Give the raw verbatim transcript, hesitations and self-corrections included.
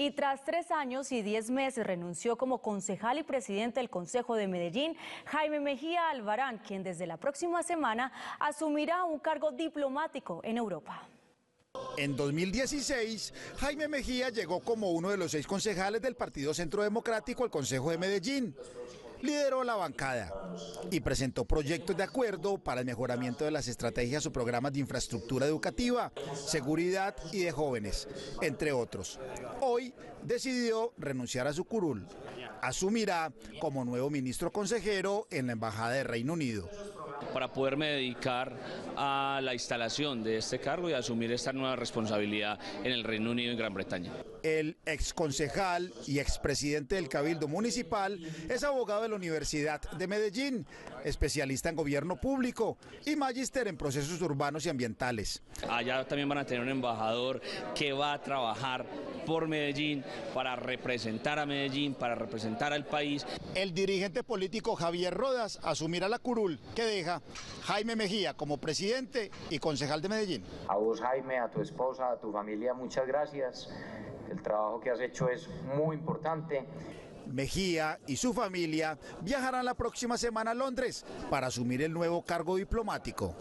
y tras tres años y diez meses renunció como concejal y presidente del Concejo de Medellín, Jaime Mejía Alvarán, quien desde la próxima semana asumirá un cargo diplomático en Europa. En dos mil dieciséis, Jaime Mejía llegó como uno de los seis concejales del Partido Centro Democrático al Concejo de Medellín. Lideró la bancada y presentó proyectos de acuerdo para el mejoramiento de las estrategias o programas de infraestructura educativa, seguridad y de jóvenes, entre otros. Hoy decidió renunciar a su curul. Asumirá como nuevo ministro consejero en la Embajada de Reino Unido. Para poderme dedicar a la instalación de este cargo y asumir esta nueva responsabilidad en el Reino Unido y Gran Bretaña. El exconcejal y expresidente del Cabildo Municipal es abogado de la Universidad de Medellín, especialista en gobierno público y magíster en procesos urbanos y ambientales. Allá también van a tener un embajador que va a trabajar por Medellín, para representar a Medellín, para representar al país. El dirigente político Javier Rodas asumirá la curul que deja Jaime Mejía como presidente y concejal de Medellín. A vos, Jaime, a tu esposa, a tu familia, muchas gracias. El trabajo que has hecho es muy importante. Mejía y su familia viajarán la próxima semana a Londres para asumir el nuevo cargo diplomático.